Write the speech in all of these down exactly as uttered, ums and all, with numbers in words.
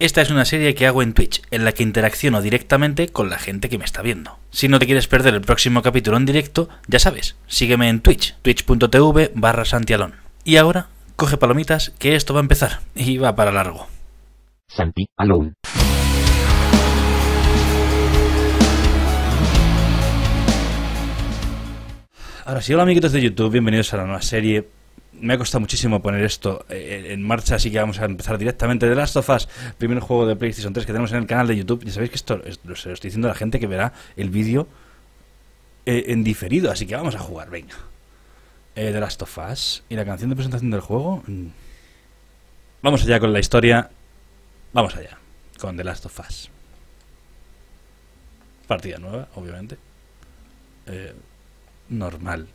Esta es una serie que hago en Twitch, en la que interacciono directamente con la gente que me está viendo. Si no te quieres perder el próximo capítulo en directo, ya sabes, sígueme en Twitch, twitch.tv barra Santi Alone. Y ahora, coge palomitas, que esto va a empezar, y va para largo. Santi Alone. Ahora sí, hola amiguitos de YouTube, bienvenidos a la nueva serie. Me ha costado muchísimo poner esto en marcha, así que vamos a empezar directamente. The Last of Us, primer juego de PlayStation tres que tenemos en el canal de YouTube. Ya sabéis que esto es, lo estoy diciendo a la gente que verá el vídeo eh, en diferido, así que vamos a jugar, venga. Eh, The Last of Us. ¿Y la canción de presentación del juego? Vamos allá con la historia. Vamos allá con The Last of Us. Partida nueva, obviamente. Eh, normal.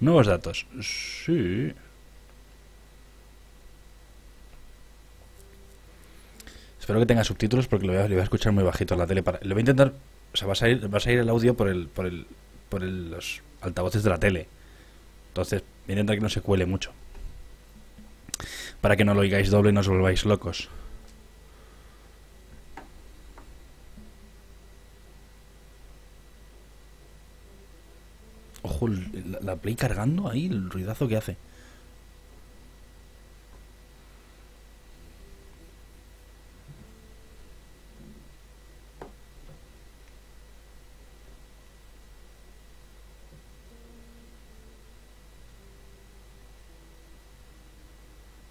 Nuevos datos. Sí. Espero que tenga subtítulos porque lo voy a, lo voy a escuchar muy bajito en la tele. Para, lo voy a intentar... O sea, va a salir, va a salir el audio por el, por el, por el, los altavoces de la tele. Entonces, voy a intentar que no se cuele mucho. Para que no lo oigáis doble y no os volváis locos. Ojo, la, la Play cargando ahí, el ruidazo que hace.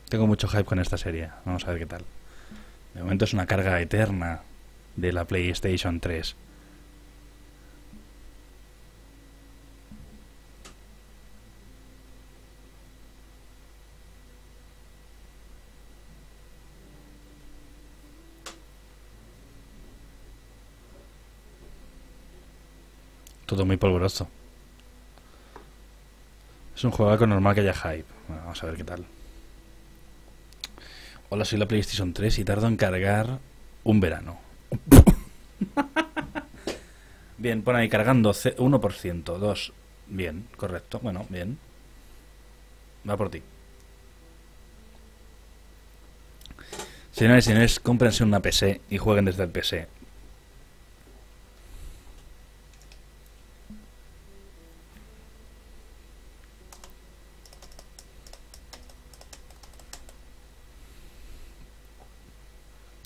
Tengo mucho hype con esta serie, vamos a ver qué tal. De momento es una carga eterna de la PlayStation tres. Todo muy polvoroso. Es un juego normal que haya hype. Bueno, vamos a ver qué tal. Hola, soy la PlayStation tres y tardo en cargar un verano. Bien, pon ahí cargando uno por ciento, dos. Bien, correcto. Bueno, bien. Va por ti. Señores y señores, cómprense una P C y jueguen desde el P C.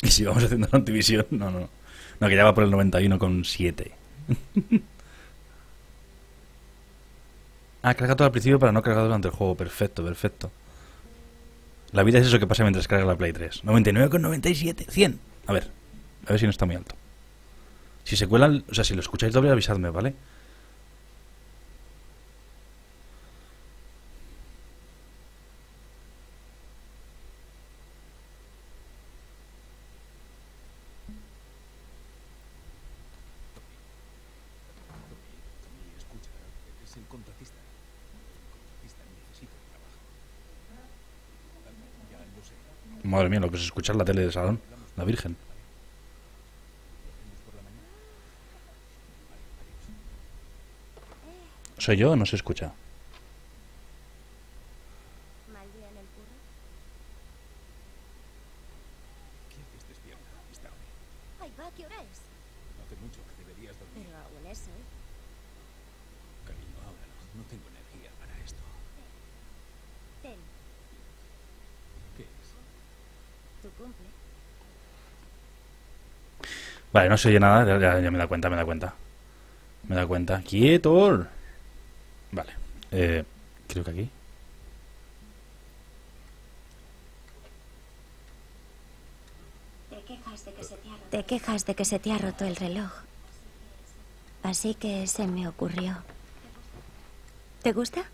Y si vamos haciendo Santivisión, no, no, no, que ya va por el noventa y uno coma siete. Ah, carga todo al principio para no cargar durante el juego. Perfecto, perfecto. La vida es eso que pasa mientras carga la Play tres. noventa y nueve coma noventa y siete, cien. A ver, a ver si no está muy alto. Si se cuelan, o sea, si lo escucháis doble, avisadme, ¿vale? Madre mía, lo que es escuchar la tele de salón, la Virgen. ¿Soy yo o no se escucha? Vale, no se oye nada, ya, ya me da cuenta, me da cuenta. Me da cuenta. ¡Quieto! Vale, eh, creo que aquí. Te quejas de que se te ha roto. Te quejas de que se te ha roto el reloj. Así que se me ocurrió. ¿Te gusta?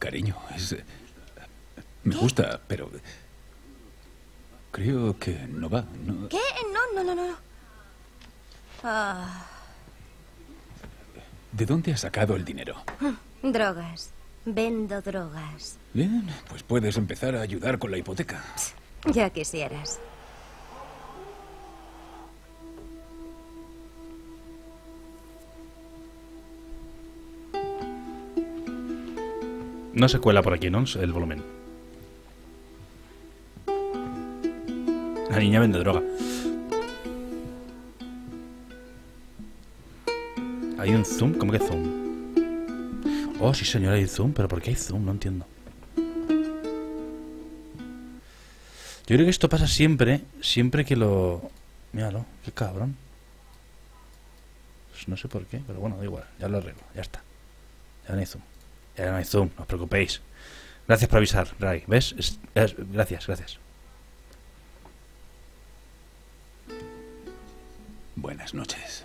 Cariño, es... Me gusta, pero... Creo que no va, ¿no? ¿Qué? No, no, no, no. Ah. ¿De dónde has sacado el dinero? Drogas. Vendo drogas. Bien, pues puedes empezar a ayudar con la hipoteca. Ya quisieras. No se cuela por aquí, ¿no? El volumen. La niña vende droga. ¿Hay un zoom? ¿Cómo que zoom? Oh, sí señor, hay zoom. ¿Pero por qué hay zoom? No entiendo. Yo creo que esto pasa siempre. Siempre que lo... Míralo, qué cabrón. Pues no sé por qué, pero bueno, da igual. Ya lo arreglo, ya está. Ya no hay zoom. Ya no hay zoom, no os preocupéis. Gracias por avisar, Ray. ¿Ves? Es, es, gracias, gracias. Buenas noches.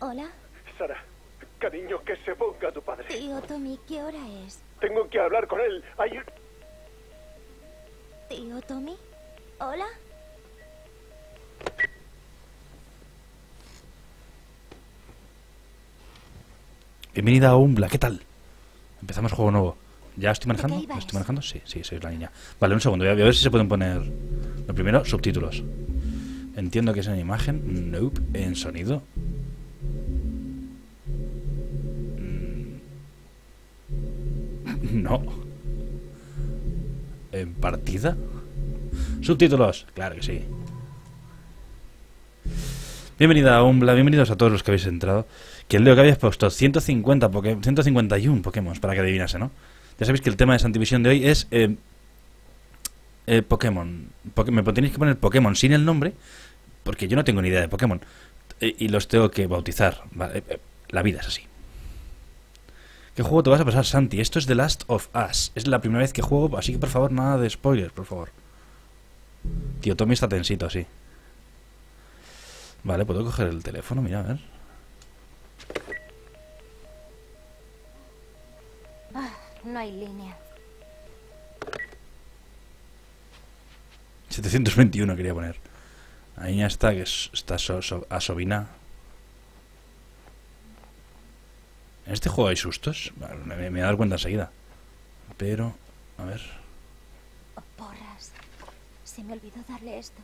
Hola. Sara, cariño, que se ponga tu padre. Tío Tommy, ¿qué hora es? Tengo que hablar con él. Hay... Tío Tommy, ¿hola? Bienvenida a Umbla, ¿qué tal? Empezamos juego nuevo. ¿Ya estoy manejando? ¿Ya estoy manejando? Sí, sí, soy la niña. Vale, un segundo, voy a ver si se pueden poner... Lo primero, subtítulos. Entiendo que es en imagen. Nope. En sonido. No. ¿En partida? Subtítulos, claro que sí. Bienvenida a Umbla, bienvenidos a todos los que habéis entrado. Que leo que habéis puesto ciento cincuenta poké... ciento cincuenta y uno Pokémon, para que adivinase, ¿no? Ya sabéis que el tema de Santivisión de hoy es eh, eh, Pokémon. Poké... Me tenéis que poner Pokémon sin el nombre, porque yo no tengo ni idea de Pokémon. Eh, y los tengo que bautizar. Vale, eh, la vida es así. ¿Qué juego te vas a pasar, Santi? Esto es The Last of Us. Es la primera vez que juego, así que por favor, nada de spoilers, por favor. Tío Tommy está tensito, así. Vale, ¿puedo coger el teléfono? Mira, a ver. Ah, no hay línea. setecientos veintiuno quería poner. Ahí ya está, que está so, so, asobina. ¿En este juego hay sustos? Bueno, me, me voy a dar cuenta enseguida. Pero, a ver... Oh, porras. Se me olvidó darle esto.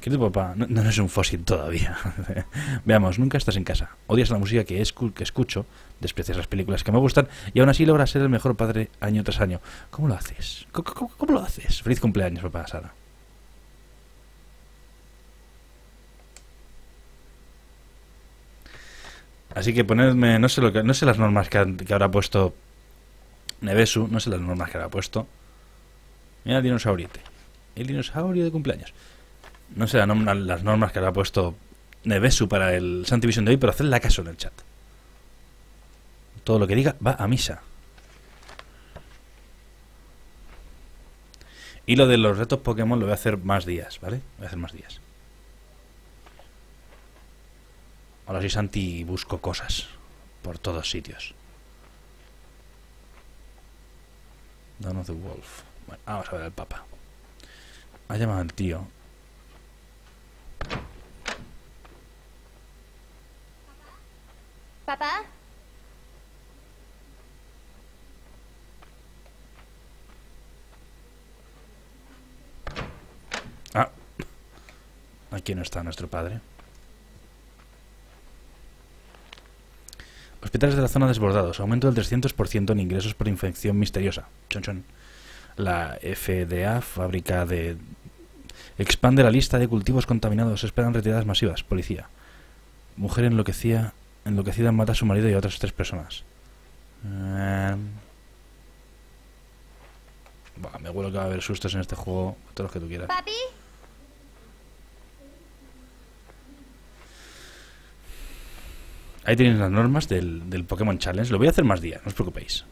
¿Qué tu papá? No, no es un fósil todavía. Veamos, nunca estás en casa. Odias la música que, es cool, que escucho, desprecias las películas que me gustan y aún así logras ser el mejor padre año tras año. ¿Cómo lo haces? ¿Cómo, cómo, cómo lo haces? Feliz cumpleaños, papá Sara. Así que ponedme, no sé lo que, no sé las normas que, que habrá puesto Nevesu, no sé las normas que habrá puesto. Mira el dinosauriete. El dinosaurio de cumpleaños. No sé las normas que habrá puesto Nevesu para el Santivisión de hoy, pero hacedle caso en el chat. Todo lo que diga va a misa. Y lo de los retos Pokémon lo voy a hacer más días, ¿vale? Voy a hacer más días. Ahora sí, Santi, busco cosas por todos sitios. Dawn of the Wolf. Bueno, vamos a ver al Papa. Ha llamado al tío. ¿Papá? Ah, aquí no está nuestro padre. Hospitales de la zona desbordados. Aumento del trescientos por ciento en ingresos por infección misteriosa. Chon, chon. La F D A, fábrica de... Expande la lista de cultivos contaminados. Esperan retiradas masivas. Policía. Mujer enloquecida... Enloquecida mata a su marido y a otras tres personas. Eh... Bah, me huelo que va a haber sustos en este juego. Todos los que tú quieras. ¿Papi? Ahí tenéis las normas del, del Pokémon Challenge. Lo voy a hacer más días, no os preocupéis.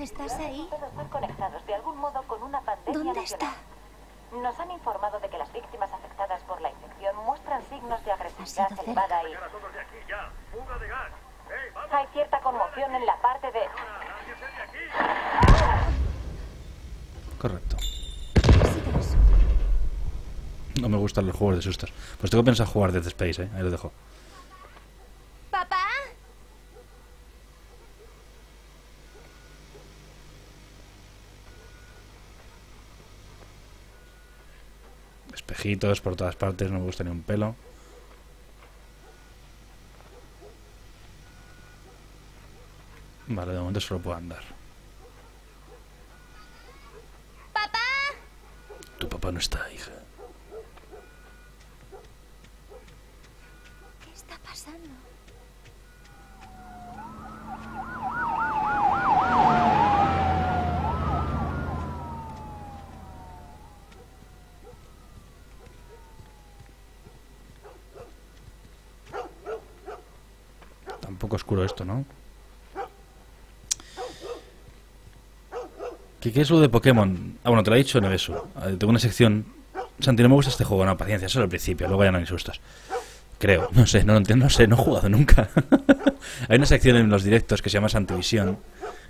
¿Estás ahí? Todos conectados de algún modo con una pandemia. ¿Dónde nacional. Está? Nos han informado de que las víctimas afectadas por la infección muestran signos de agresividad elevada y... Hay cierta conmoción en la parte de... Correcto. No me gustan los juegos de sustos. Pues tengo pensado jugar Dead Space, eh. Ahí lo dejo. ¿Papá? espejitos por todas partes, no me gusta ni un pelo. Vale, de momento solo puedo andar. ¡Papá! Tu papá no está, hija. ¿Qué está pasando? Tampoco oscuro esto, ¿no? ¿Qué, ¿Qué es lo de Pokémon? Ah, bueno, te lo he dicho en el eso. Tengo una sección... Santi, no me gusta este juego. No, paciencia, eso es el principio. Luego ya no hay sustos. Creo. No sé, no lo entiendo. No sé, no he jugado nunca. Hay una sección en los directos que se llama Santivisión.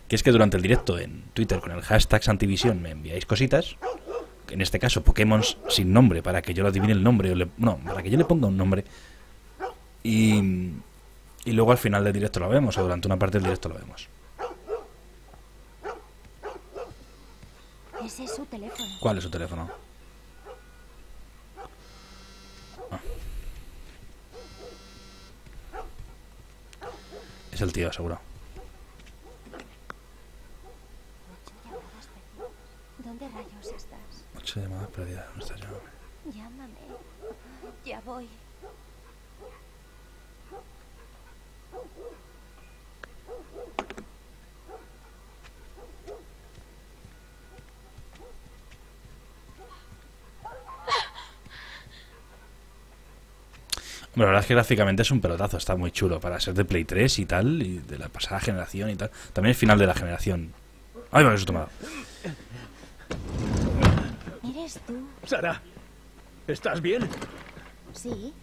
Que es que durante el directo en Twitter con el hashtag Santivisión me enviáis cositas. En este caso, Pokémon sin nombre. Para que yo lo adivine el nombre. O le, no, para que yo le ponga un nombre. Y, y luego al final del directo lo vemos. O durante una parte del directo lo vemos. Ese es su teléfono. ¿Cuál es su teléfono? Ah. Es el tío, seguro. ¿Dónde rayos estás? Ocho llamadas perdidas. ¿Dónde estás? Llámame. Llámame. Ya voy. Bueno, la verdad es que gráficamente es un pelotazo, está muy chulo para ser de Play tres y tal, y de la pasada generación y tal. También el final de la generación. ¡Ay, me lo he tomado! ¿Eres tú? Sara, ¿estás bien? Sí.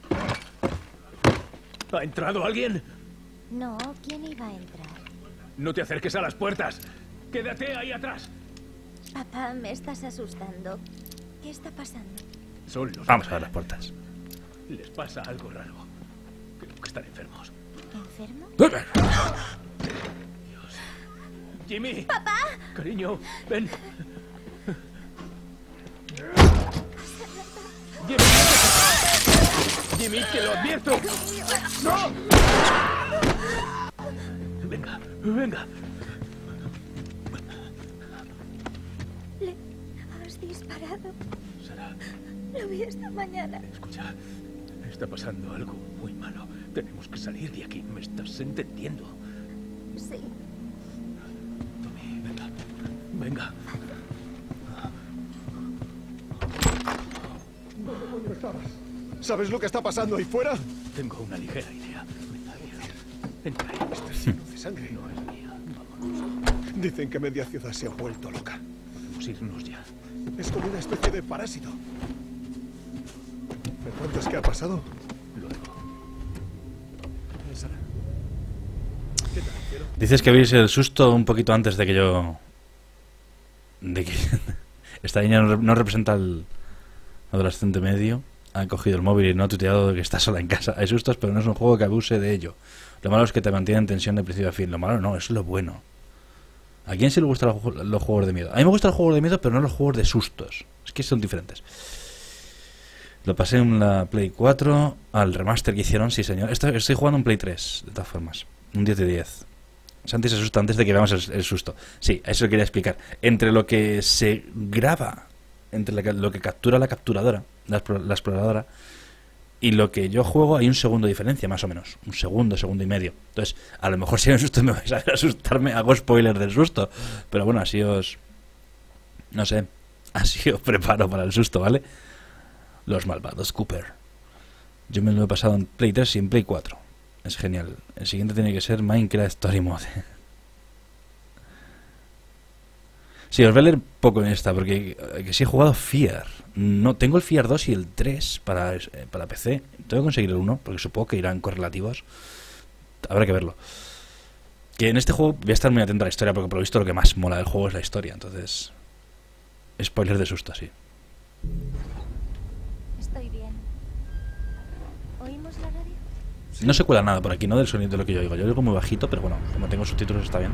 ¿Ha entrado alguien? No, ¿quién iba a entrar? No te acerques a las puertas. Quédate ahí atrás. Papá, me estás asustando. ¿Qué está pasando? Son los... Vamos a ver las puertas. Les pasa algo raro. Creo que están enfermos. ¿Enfermos? Dios. Jimmy. Papá. Cariño, ven. Jimmy. Jimmy, te lo advierto. No. Venga, venga. Le has disparado. Sara. Lo vi esta mañana. Escucha. Está pasando algo muy malo. Tenemos que salir de aquí. ¿Me estás entendiendo? Sí. Tommy, venga. Venga. ¿Dónde estabas? ¿Sabes lo que está pasando ahí fuera? Tengo una ligera idea. Entra. Este signo de sangre no es mía. Vámonos. Dicen que media ciudad se ha vuelto loca. Vamos a irnos ya. Es como una especie de parásito. ¿Cuánto es que ha pasado? Luego. ¿Qué tal, cielo? Dices que veis el susto un poquito antes de que yo... De que... Esta niña no representa al adolescente medio. Ha cogido el móvil y no ha tuiteado de que está sola en casa. Hay sustos, pero no es un juego que abuse de ello. Lo malo es que te mantiene en tensión de principio a fin. Lo malo no, es lo bueno. ¿A quién sí le gustan los juegos de miedo? A mí me gustan los juegos de miedo, pero no los juegos de sustos. Es que son diferentes. Lo pasé en la Play cuatro, al remaster que hicieron, sí señor. Estoy, estoy jugando en Play tres, de todas formas. Un diez de diez. Santi se asusta antes de que veamos el, el susto. Sí, eso quería explicar. Entre lo que se graba, entre la, lo que captura la capturadora, la, la exploradora, y lo que yo juego hay un segundo de diferencia, más o menos. Un segundo, segundo y medio. Entonces, a lo mejor si hay un susto me vais a ver asustarme, hago spoiler del susto. Pero bueno, así os... No sé, así os preparo para el susto, ¿vale? Los malvados Cooper. Yo me lo he pasado en Play tres y en Play cuatro. Es genial. El siguiente tiene que ser Minecraft Story Mode. Sí, os voy a leer poco en esta, porque que sí he jugado Fear. No, tengo el Fear dos y el tres para, eh, para P C. Tengo que conseguir el uno, porque supongo que irán correlativos. Habrá que verlo. Que en este juego voy a estar muy atento a la historia, porque por lo visto lo que más mola del juego es la historia. Entonces, spoiler de susto, sí. No se cuela nada por aquí, ¿no? Del sonido de lo que yo oigo. Yo oigo muy bajito, pero bueno, como tengo subtítulos está bien.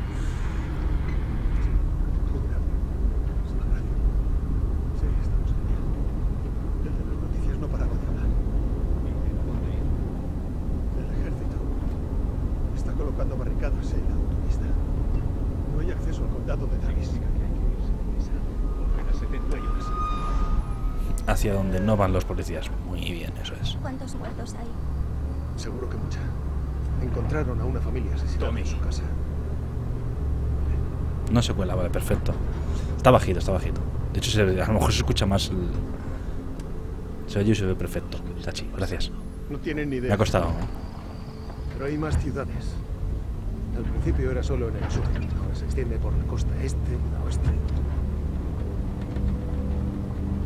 colocando barricadas en la autopista. No hay acceso al condado de Dallas. Hacia donde no van los policías. Muy bien, eso es. ¿Cuántos muertos hay? Seguro que mucha. Encontraron a una familia asesinada en su casa. No se cuela, vale, perfecto. Está bajito, está bajito. De hecho, se, a lo mejor se escucha más el... Se oye y se ve perfecto. Tachi, gracias. No tienen ni idea. Me ha costado. Pero hay más ciudades. Al principio era solo en el sur. Ahora se extiende por la costa este y oeste.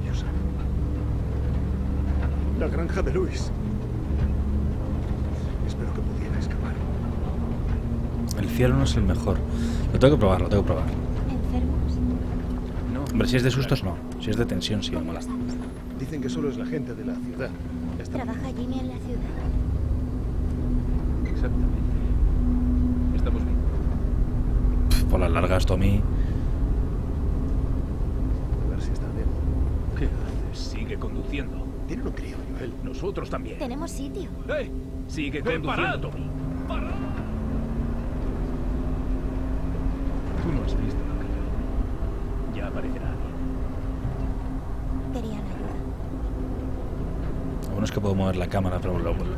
Dios. La granja de Luis. Espero que pudiera escapar. El cielo no es el mejor. Lo tengo que probar, lo tengo que probar. ¿Enfermos? No. Hombre, si es de sustos, no. Si es de tensión, sí me mola. Dicen que solo es la gente de la ciudad. Trabaja Jimmy en la ciudad. Exactamente. Estamos bien. Pff, por las largas, Tommy. A ver si está bien. ¿Qué haces? Sigue conduciendo. Tiene un crío, Joel. Nosotros también. Tenemos sitio. ¡Eh! Sigue conduciendo. Parado, Tommy. Parado. Tú no has visto lo que yo. Ya aparecerá. No es que puedo mover la cámara, pero lo bueno.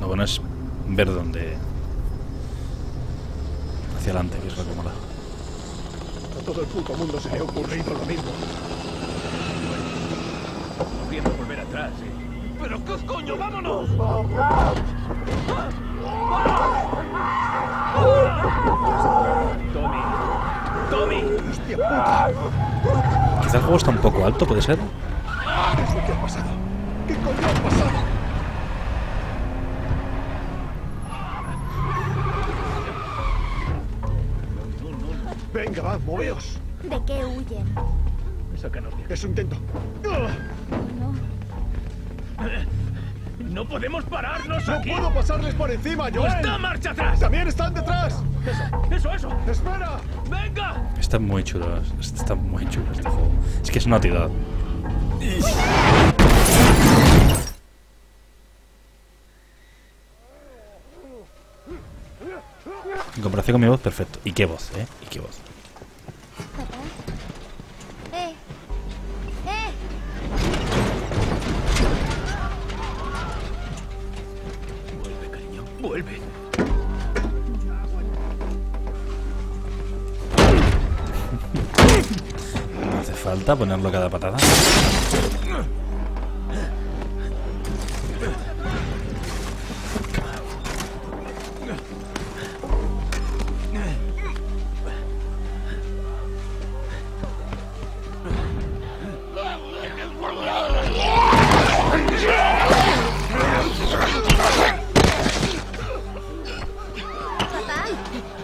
Lo bueno es ver dónde. Hacia adelante, que es lo que mola. A todo el puto mundo se le ha ocurrido lo mismo. Bueno, no pienso volver atrás, ¿eh? ¡Pero qué coño! ¡Vámonos! ¡Tommy! ¡Tommy! ¡Hostia puta! Quizás el juego está un poco alto, ¿puede ser? ¿Qué es lo que ha pasado? ¿Qué coño ha pasado? Venga, va, moveos. ¿De qué huyen? Sácanos de aquí. Es un intento. No. No podemos pararnos aquí. No puedo pasarles por encima, Joel. ¡Está marcha atrás! También están detrás. Eso, eso, eso. Espera. Venga. Está muy chulo, está muy chulo este juego. Es que es una tira. En comparación con mi voz, perfecto. Y qué voz, eh. Y qué voz. Eh. Eh. Vuelve, cariño, vuelve. Falta ponerlo cada patada.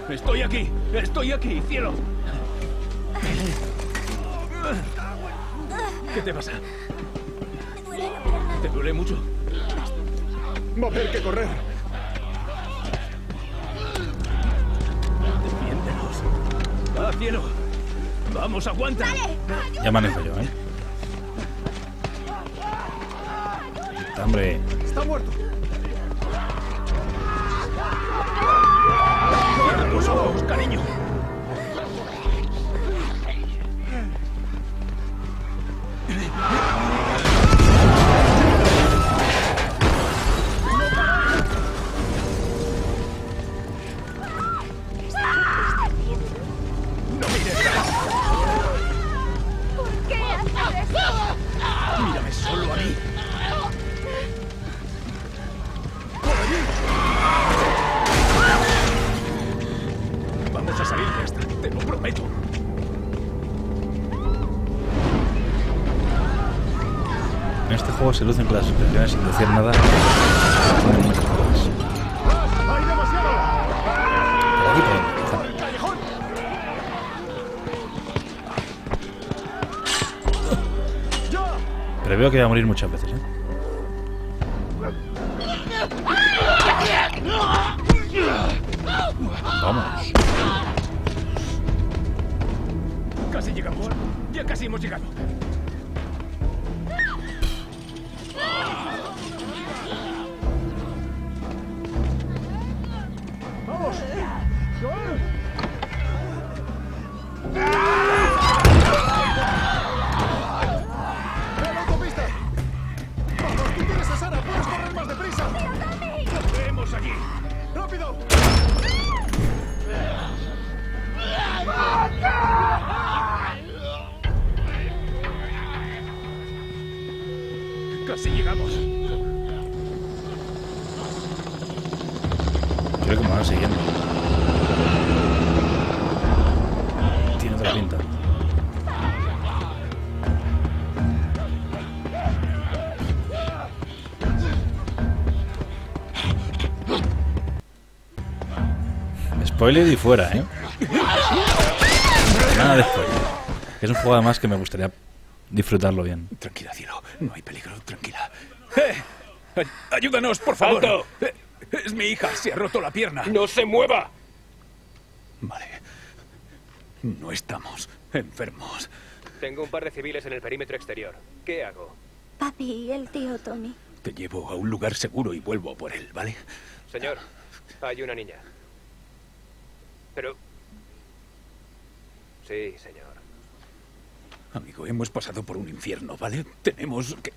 Estoy aquí, estoy aquí, cielo. ¿Qué te pasa? Me duele la pierna. ¿Te duele mucho? Mover que correr. Defiéndenos. Va, cielo. Vamos, aguanta. Vale, ya manejo yo, ¿eh? Ayuda. Hombre. Está muerto. Cierra tus ojos, cariño. Se lucen con las expresiones sin decir nada. ¡Hay demasiado! ¡Por aquí, por el callejón! Pero veo que va a morir muchas veces, ¿eh? Vamos. Casi llegamos. Ya casi hemos llegado. allí. ¡Rápido! Casi llegamos. Creo que me van siguiendo. Tiene otra pinta. Spoiler y fuera, ¿eh? Nada de spoiler. Es un juego además que me gustaría disfrutarlo bien. Tranquila, cielo. No hay peligro. Tranquila. ¡Eh! ¡Ayúdanos, por favor! ¡Alto! Eh, es mi hija. Se ha roto la pierna. ¡No se mueva! Vale. No estamos enfermos. Tengo un par de civiles en el perímetro exterior. ¿Qué hago? Papi y el tío Tommy. Te llevo a un lugar seguro y vuelvo por él, ¿vale? Señor, hay una niña. Pero... Sí, señor. Amigo, hemos pasado por un infierno, ¿vale? Tenemos que...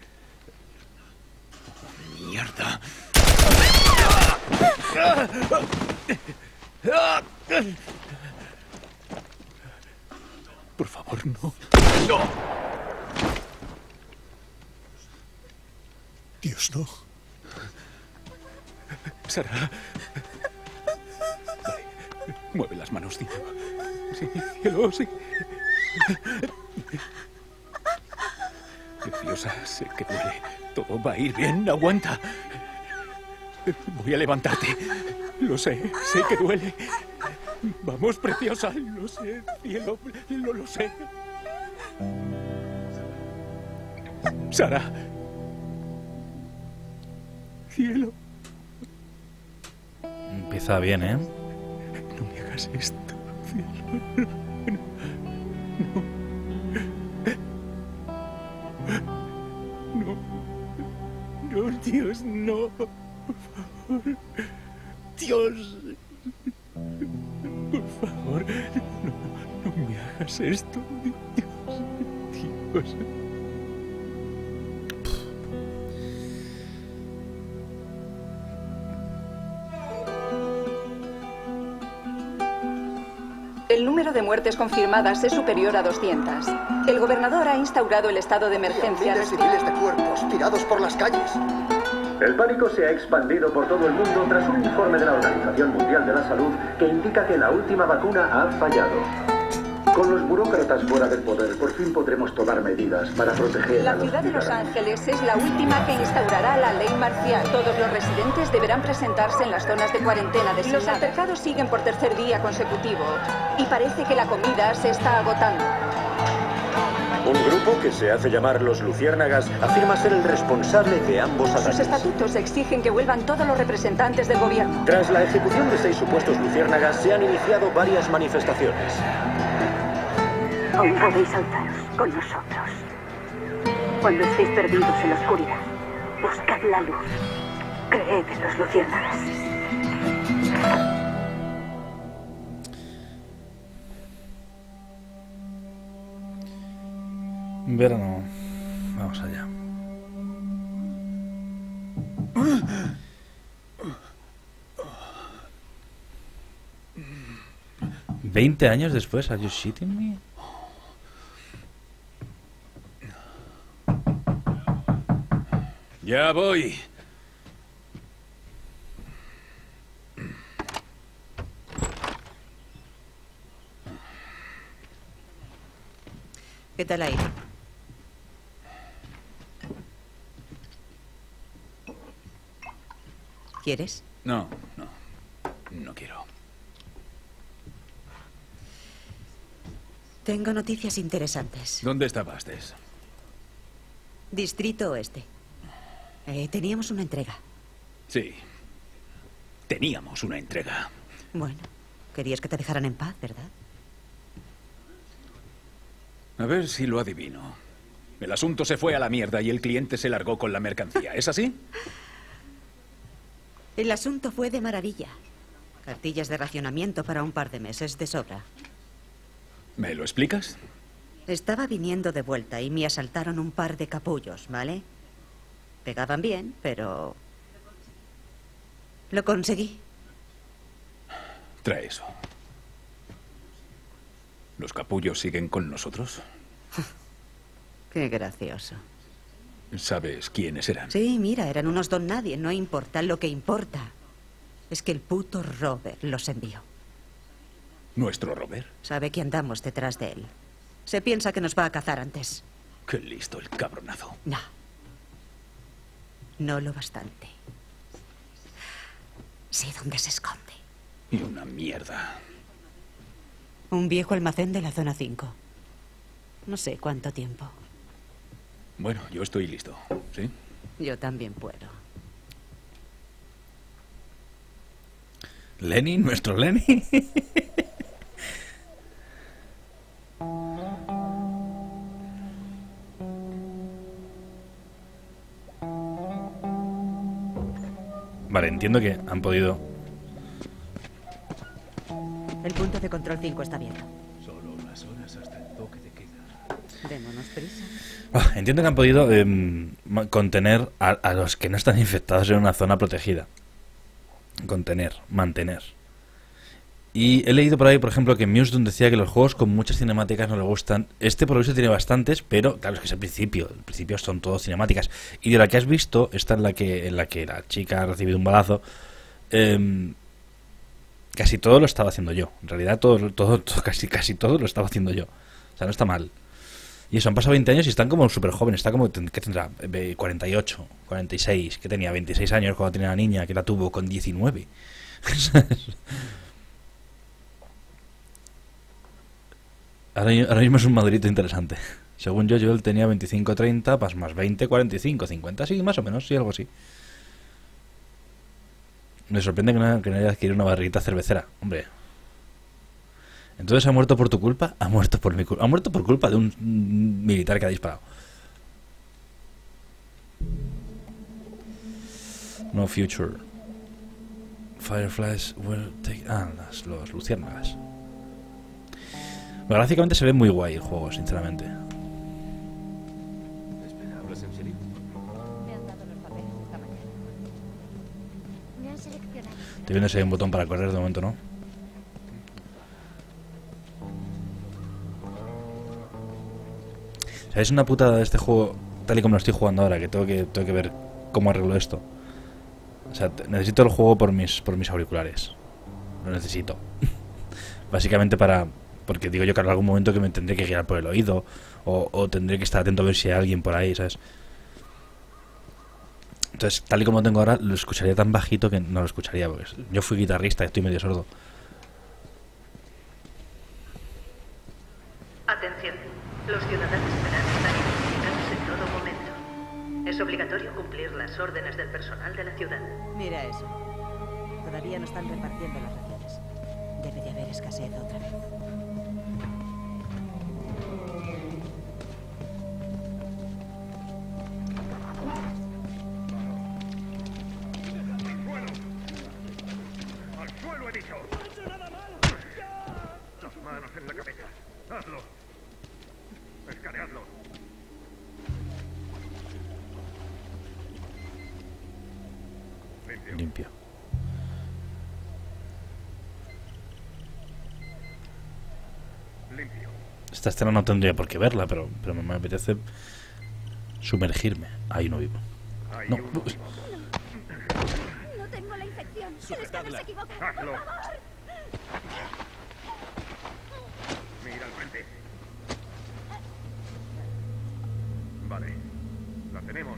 Oh, ¡mierda! Por favor, no. ¡No! Dios, no. Sara... Mueve las manos, tío. Sí, cielo, sí. Preciosa, sé que duele. Todo va a ir bien, aguanta. Voy a levantarte. Lo sé, sé que duele. Vamos, preciosa, lo sé, cielo, lo, lo sé. Sara. Cielo. Empieza bien, ¿eh? No me hagas esto, cielo. No. No. No, Dios, no. Por favor. Dios. Por favor. No, no me hagas esto, Dios. Dios. El número de muertes confirmadas es superior a doscientas. El gobernador ha instaurado el estado de emergencia. Miles y miles de cuerpos tirados por las calles. El pánico se ha expandido por todo el mundo tras un informe de la Organización Mundial de la Salud que indica que la última vacuna ha fallado. Con los burócratas fuera del poder, por fin podremos tomar medidas para proteger a los ciudadanos. La ciudad de Los Ángeles es la última que instaurará la ley marcial. Todos los residentes deberán presentarse en las zonas de cuarentena designadas. Los altercados siguen por tercer día consecutivo y parece que la comida se está agotando. Un grupo que se hace llamar los Luciérnagas afirma ser el responsable de ambos ataques. Sus estatutos exigen que vuelvan todos los representantes del gobierno. Tras la ejecución de seis supuestos Luciérnagas se han iniciado varias manifestaciones. Hoy podéis saltar con nosotros. Cuando estéis perdidos en la oscuridad, buscad la luz. Creed en los luciérnagas. Verano. Vamos allá. ¿veinte años después? ¿Are you shitting me? Ya voy. ¿Qué tal ahí? ¿Quieres? No, no. No quiero. Tengo noticias interesantes. ¿Dónde estabas, Tess? Distrito Oeste. Eh, teníamos una entrega. Sí. Teníamos una entrega. Bueno, querías que te dejaran en paz, ¿verdad? A ver si lo adivino. El asunto se fue a la mierda y el cliente se largó con la mercancía. ¿Es así? El asunto fue de maravilla. Cartillas de racionamiento para un par de meses de sobra. ¿Me lo explicas? Estaba viniendo de vuelta y me asaltaron un par de capullos, ¿vale? Pegaban bien, pero... Lo conseguí. Trae eso. ¿Los capullos siguen con nosotros? Qué gracioso. ¿Sabes quiénes eran? Sí, mira, eran unos don nadie. No importa, lo que importa es que el puto Robert los envió. ¿Nuestro Robert? Sabe que andamos detrás de él. Se piensa que nos va a cazar antes. Qué listo el cabronazo. No. No lo bastante. Sí, ¿dónde se esconde? Y una mierda. Un viejo almacén de la zona cinco. No sé cuánto tiempo. Bueno, yo estoy listo, ¿sí? Yo también puedo. Lenny, nuestro Lenny. Vale, entiendo que han podido... El punto de control cinco está abierto. Solo unas horas hasta el toque de queda. Démonos prisa. Ah, entiendo que han podido eh, contener a, a los que no están infectados en una zona protegida. Contener, mantener. Y he leído por ahí, por ejemplo, que Musedun decía que los juegos con muchas cinemáticas no le gustan. Este por lo visto tiene bastantes, pero claro, es que es el principio. El principio son todos cinemáticas. Y de la que has visto, esta en la que, en la, que la chica ha recibido un balazo, eh, casi todo lo estaba haciendo yo. En realidad todo, todo, todo, casi, casi todo lo estaba haciendo yo. O sea, no está mal. Y eso, han pasado veinte años y están como súper jóvenes. Está como, ¿qué tendrá? cuarenta y ocho, cuarenta y seis, que tenía veintiséis años cuando tenía la niña, que la tuvo con diecinueve. Ahora, ahora mismo es un madridito interesante. Según yo, Joel tenía veinticinco, treinta, más veinte, cuarenta y cinco, cincuenta, sí, más o menos, sí, algo así. Me sorprende que no, que no haya adquirido una barriguita cervecera, hombre. Entonces, ¿ha muerto por tu culpa? Ha muerto por mi culpa. Ha muerto por culpa de un militar que ha disparado. No future. Fireflies will take... Ah, las, los luciérnagas. Bueno, gráficamente se ve muy guay el juego, sinceramente. Espera, ¿hablas en serio? Me han dado los papeles esta mañana. Me han seleccionado. Estoy viendo si hay un botón para correr, de momento no. O sea, es una putada de este juego, tal y como lo estoy jugando ahora, que tengo que, tengo que ver cómo arreglo esto. O sea, necesito el juego por mis, por mis auriculares. Lo necesito. Básicamente para... Porque digo yo que en algún momento que me tendré que girar por el oído o, o tendré que estar atento a ver si hay alguien por ahí, ¿sabes? Entonces, tal y como tengo ahora, lo escucharía tan bajito que no lo escucharía, porque yo fui guitarrista y estoy medio sordo. Atención, los ciudadanos deberán estar identificados en todo momento. Es obligatorio cumplir las órdenes del personal de la ciudad. Mira eso. Todavía no están repartiendo las raciones. Debe de haber escasez otra vez. Limpio. Esta escena no tendría por qué verla, pero, pero me apetece sumergirme. Ahí no vivo. No. No, no tengo la infección. El estado se equivoca. Por favor. Mira al frente. Vale, la tenemos.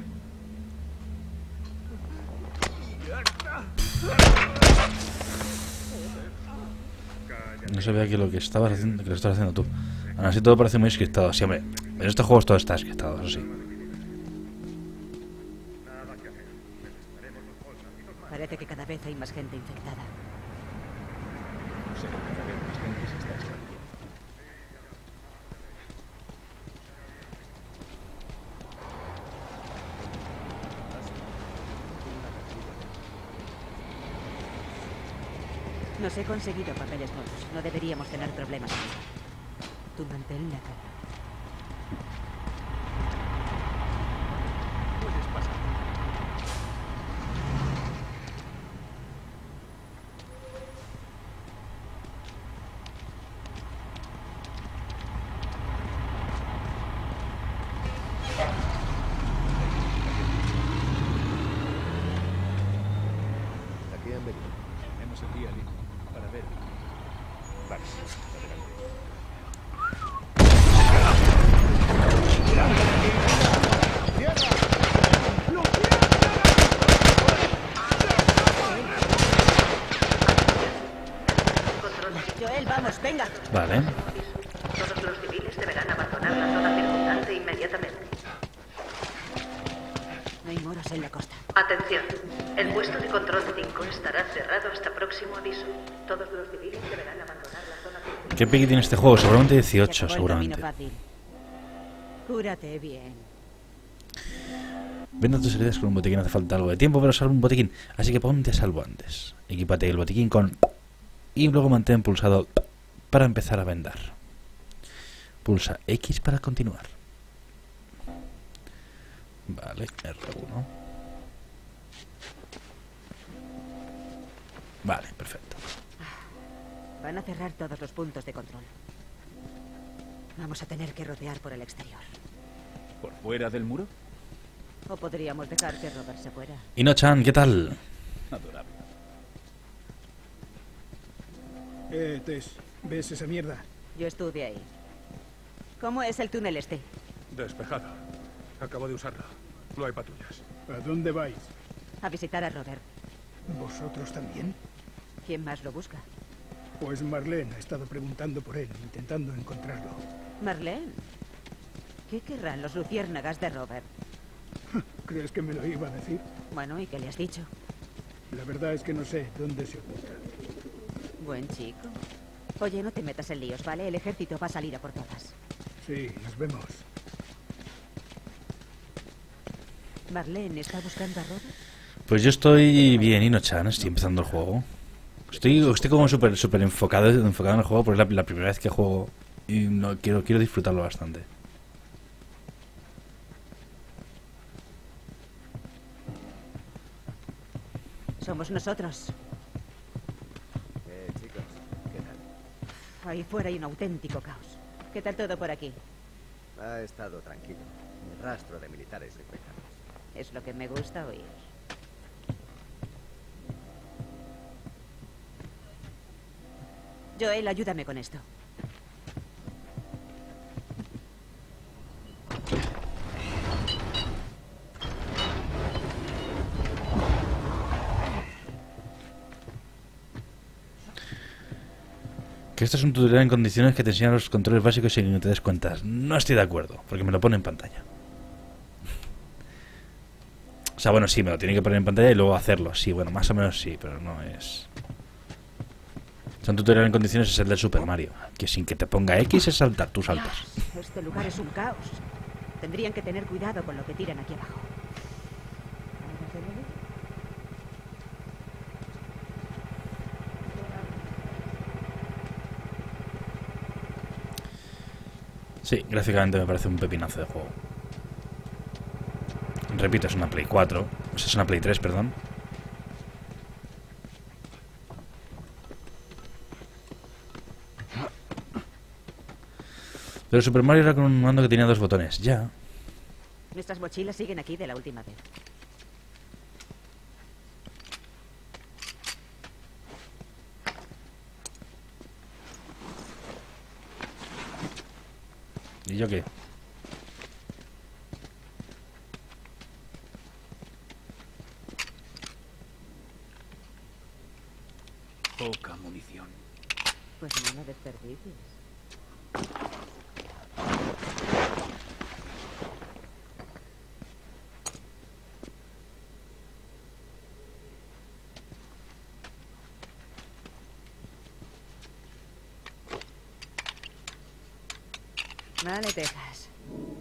No sabía que lo que estabas haciendo, que lo estabas haciendo tú. Aún así todo parece muy scriptado. Sí, hombre, en estos juegos todo está scriptado, eso sí. Parece que cada vez hay más gente infectada. Nos he conseguido papeles nuevos. No deberíamos tener problemas. Tú mantén la cara. Puedes pasar. Venga. Vale. Todos los civiles deberán abandonar la zona circundante inmediatamente. No hay muros en la costa. Atención. El puesto de control cinco estará cerrado hasta próximo aviso. Todos los civiles deberán abandonar la zona circundante. ¿Qué pique tiene este juego? Seguramente dieciocho, seguramente. Cúrate bien. Vende tus heridas con un botiquín. Hace falta algo de tiempo para usar un botiquín, así que ponte a salvo antes. Equípate el botiquín con... y luego mantén pulsado para empezar a vendar. Pulsa X para continuar. Vale, erre uno. Vale, perfecto. Van a cerrar todos los puntos de control. Vamos a tener que rodear por el exterior. ¿Por fuera del muro? O podríamos dejar que Robert se fuera. Ino-chan, ¿qué tal? Adorable. Eh, Tess, ¿ves esa mierda? Yo estuve ahí. ¿Cómo es el túnel este? Despejado. Acabo de usarlo. No hay patrullas. ¿A dónde vais? A visitar a Robert. ¿Vosotros también? ¿Quién más lo busca? Pues Marlene ha estado preguntando por él, intentando encontrarlo. ¿Marlene? ¿Qué querrán los luciérnagas de Robert? ¿Crees que me lo iba a decir? Bueno, ¿y qué le has dicho? La verdad es que no sé dónde se oculta. Buen chico. Oye, no te metas en líos, ¿vale? El ejército va a salir a por todas. Sí, nos vemos. Marlene, ¿está buscando a Robert? Pues yo estoy bien, Ino-chan. Estoy empezando el juego. Estoy, estoy como súper super enfocado, enfocado en el juego porque es la, la primera vez que juego. Y no, quiero, quiero disfrutarlo bastante. Somos nosotros. Eh, chicos, ¿qué tal? Ahí fuera hay un auténtico caos. ¿Qué tal todo por aquí? Ha estado tranquilo. Un rastro de militares y pecados. Es lo que me gusta oír. Joel, ayúdame con esto. Que esto es un tutorial en condiciones que te enseñan los controles básicos y que no te des cuenta. No estoy de acuerdo, porque me lo pone en pantalla. O sea, bueno, sí, me lo tiene que poner en pantalla y luego hacerlo. Sí, bueno, más o menos sí, pero no es... O sea, un tutorial en condiciones es el del Super Mario, que sin que te ponga X es saltar, tú saltas. Dios, este lugar es un caos. Tendrían que tener cuidado con lo que tiran aquí abajo. Sí, gráficamente me parece un pepinazo de juego. Repito, es una Play cuatro. O sea, es una Play tres, perdón. Pero Super Mario era con un mando que tenía dos botones. Ya. Nuestras mochilas siguen aquí de la última vez. ¿Y yo qué? Poca munición. Pues no la desperdicies. Vale, Texas.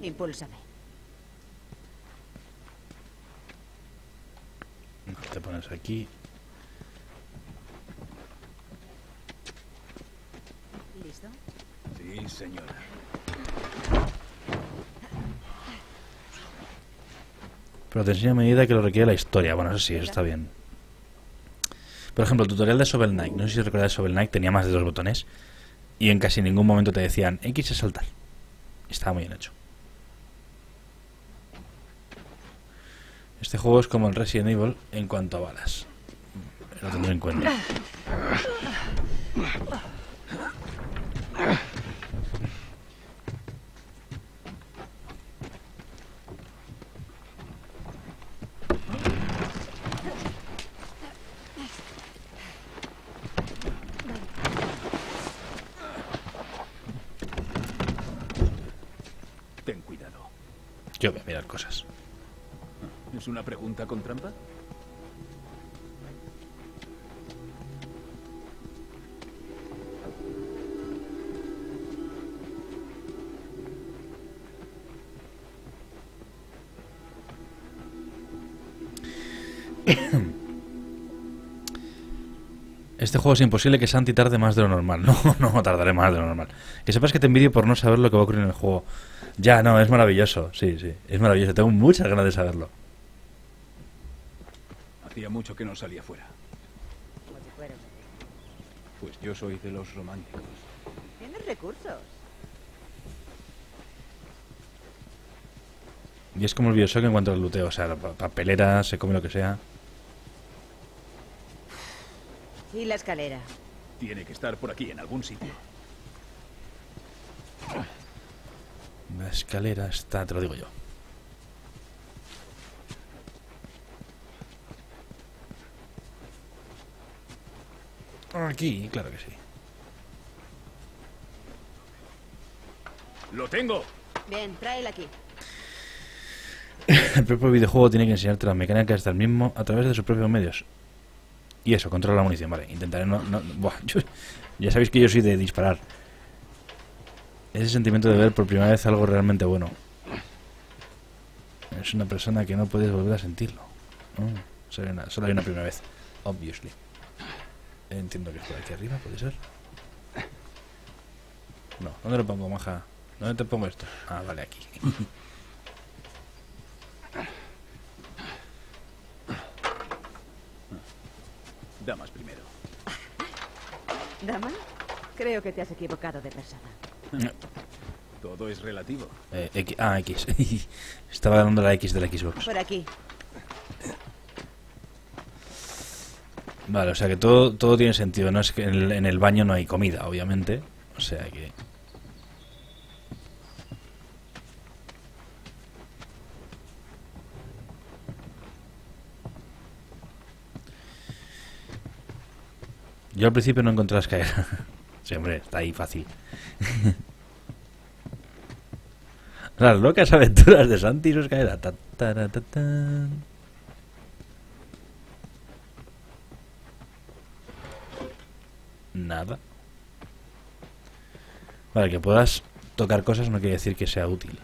Impúlsame. Te pones aquí. ¿Listo? Sí, señora. Pero te enseña a medida que lo requiere la historia. Bueno, eso sí, eso está bien. Por ejemplo, el tutorial de Shovel Knight. No sé si recordáis, Shovel Knight tenía más de dos botones. Y en casi ningún momento te decían X es saltar. Estaba muy bien hecho. Este juego es como el Resident Evil en cuanto a balas. Lo tendré en cuenta. Yo voy a mirar cosas. ¿Es una pregunta con trampa? Este juego es imposible que Santi tarde más de lo normal. No, no tardaré más de lo normal. Que sepas que te envidio por no saber lo que va a ocurrir en el juego. Ya, no, es maravilloso. Sí, sí, es maravilloso. Tengo muchas ganas de saberlo. Hacía mucho que no salía fuera. Pues yo soy de los románticos. Tienes recursos. Y es como el Bioshock en cuanto al luteo. O sea, la papelera, se come lo que sea. Y la escalera. Tiene que estar por aquí, en algún sitio. La escalera está, te lo digo yo. Aquí, claro que sí. ¡Lo tengo! Bien, tráela aquí. El propio videojuego tiene que enseñarte las mecánicas del mismo a través de sus propios medios. Y eso, controla la munición, vale. Intentaré no... no buah, yo, ya sabéis que yo soy de disparar. Ese sentimiento de ver por primera vez algo realmente bueno. Es una persona que no puedes volver a sentirlo. Oh, solo, hay una, solo hay una primera vez. Obviously. Entiendo que es por aquí arriba, ¿puede ser? No, ¿dónde lo pongo, maja? ¿Dónde te pongo esto? Ah, vale, aquí. Damas primero. ¿Dama? Creo que te has equivocado de persona. No. Todo es relativo. Eh, X, ah, X. Estaba dando la X de la Xbox. Por aquí. Vale, o sea que todo, todo tiene sentido. No es que en el, en el baño no hay comida, obviamente. O sea que... Yo al principio no encontré la escalera. Sí, hombre, está ahí fácil. Las locas aventuras de Santi y su escalera. Ta, ta, ta, ta, ta. Nada. Vale, que puedas tocar cosas no quiere decir que sea útil.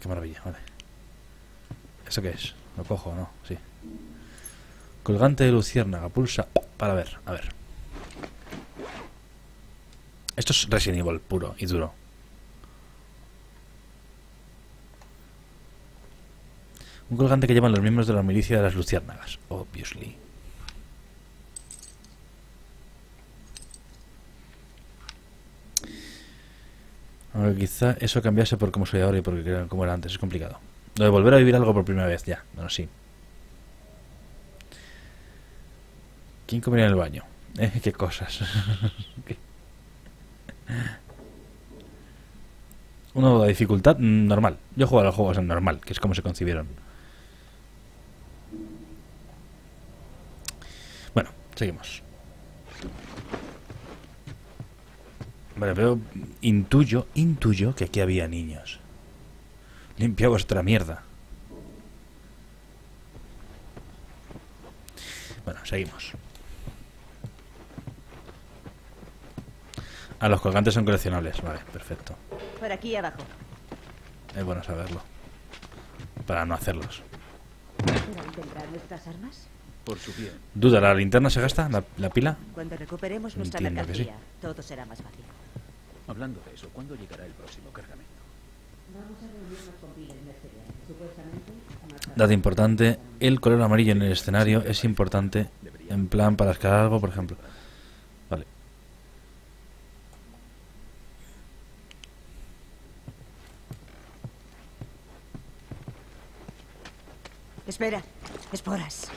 Qué maravilla, vale. ¿Eso qué es? ¿Lo cojo o no? Sí. Colgante de luciérnaga, pulsa para ver, a ver. Esto es Resident Evil puro y duro. Un colgante que llevan los miembros de la milicia de las luciérnagas, obviously. Aunque quizá eso cambiase por cómo soy ahora y por cómo era antes. Es complicado. Lo de volver a vivir algo por primera vez, ya. Bueno, sí. ¿Quién comería en el baño? Eh, qué cosas. Una duda de dificultad normal. Yo he jugado a los juegos en normal, que es como se concibieron. Bueno, seguimos. Vale, pero intuyo, intuyo que aquí había niños. Limpia vuestra mierda. Bueno, seguimos. Ah, los colgantes son coleccionables. Vale, perfecto. Por aquí abajo. Es bueno saberlo. Para no hacerlos. ¿Podrán encontrar nuestras armas? Por su pie. Duda, ¿la linterna se gasta? ¿La, la pila? Cuando recuperemos nuestra mercancía, sí, todo será más fácil. Hablando de eso, ¿cuándo llegará el próximo cargamento? Dato importante, el color amarillo en el escenario es importante en plan para escalar algo, por ejemplo. Vale. Espera, esporas.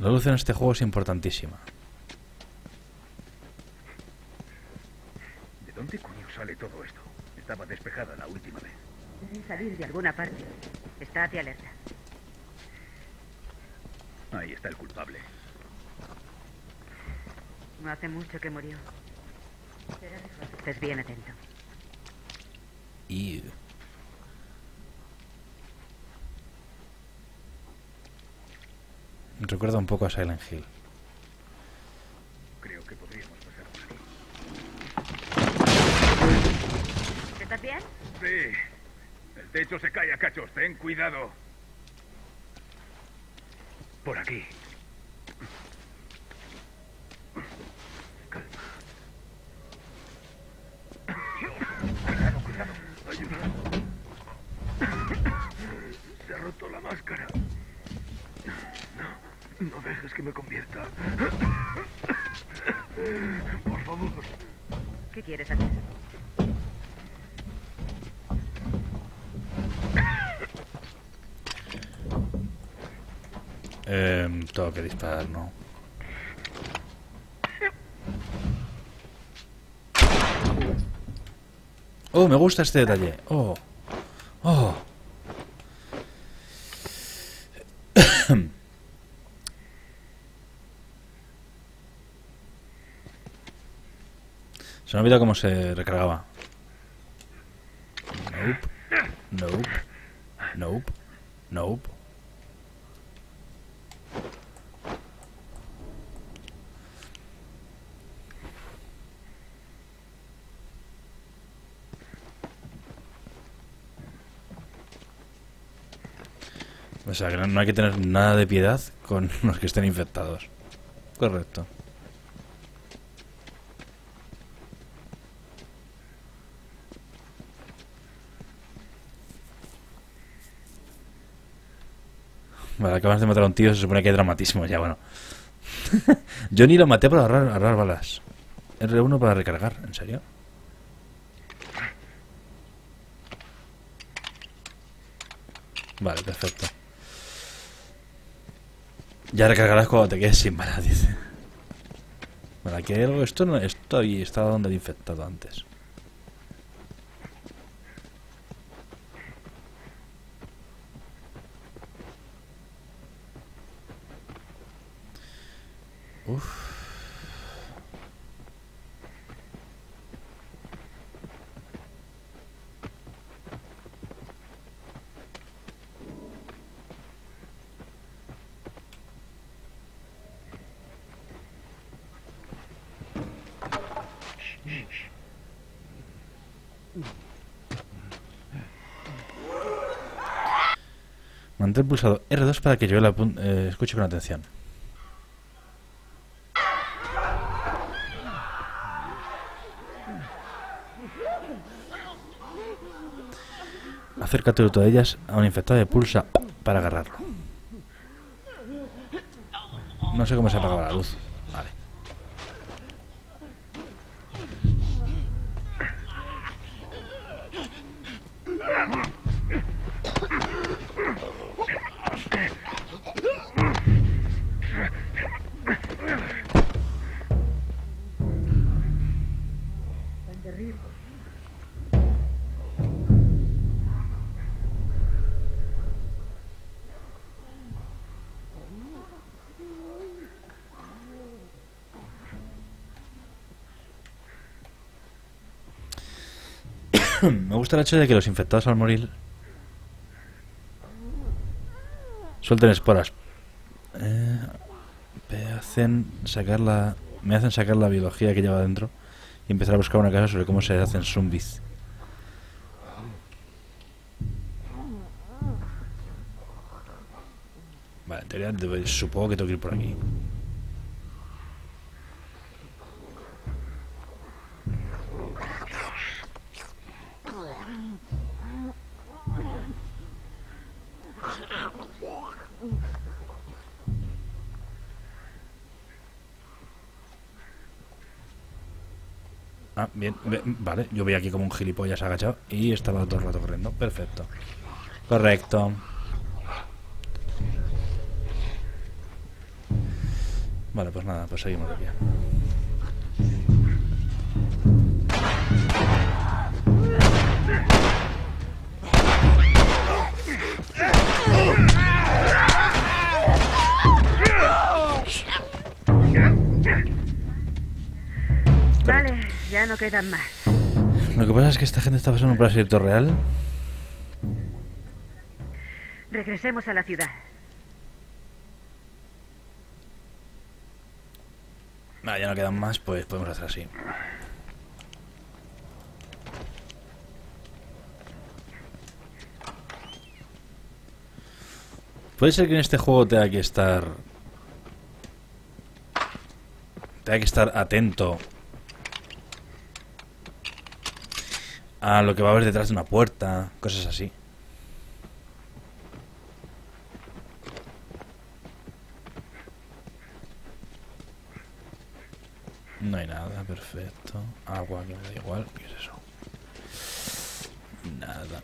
La luz en este juego es importantísima. sale todo esto. Estaba despejada la última vez. Debe salir de alguna parte. Estate alerta. Ahí está el culpable. No hace mucho que murió. Será mejor que estés bien atento. Ew. Recuerda un poco a Silent Hill. Creo que podríamos pasar por aquí. ¿Estás bien? Sí. El techo se cae a cachos. Ten cuidado. Por aquí. Tengo que disparar, ¿no? Oh, me gusta este detalle. Oh, oh. Se me olvidó cómo se recargaba. Nope. Nope. Nope. Nope. O sea, que no hay que tener nada de piedad con los que estén infectados. Correcto. Vale, acabas de matar a un tío, se supone que hay dramatismo, ya bueno. Yo ni lo maté para ahorrar, ahorrar balas. erre uno para recargar, ¿en serio? Vale, perfecto. Ya recargarás cuando te quedes sin balas, dice. Bueno, aquí hay algo. Esto no. Esto ahí estaba donde el infectado antes. Uff. Mantén pulsado erre dos para que yo la eh, escuche con atención. Acércate de todas ellas a un infectado y pulsa para agarrarlo. No sé cómo se apagaba la luz. Vale. Me gusta el hecho de que los infectados al morir suelten esporas. Eh, me hacen sacar la, me hacen sacar la biología que lleva dentro y empezar a buscar una casa sobre cómo se hacen zombies. Vale, en teoría debo, supongo que tengo que ir por aquí. Ah, bien, bien, vale, yo veía aquí como un gilipollas agachado y estaba todo el rato corriendo. Perfecto. Correcto. Vale, pues nada, pues seguimos de pie. no quedan más. Lo que pasa es que esta gente está pasando un proyecto real. Regresemos a la ciudad. Nada, ya no quedan más, pues podemos hacer así. Puede ser que en este juego tenga que estar... Tenga que estar atento a lo que va a haber detrás de una puerta, cosas así. No hay nada, perfecto. Agua, que me da igual. ¿Qué es eso? Nada.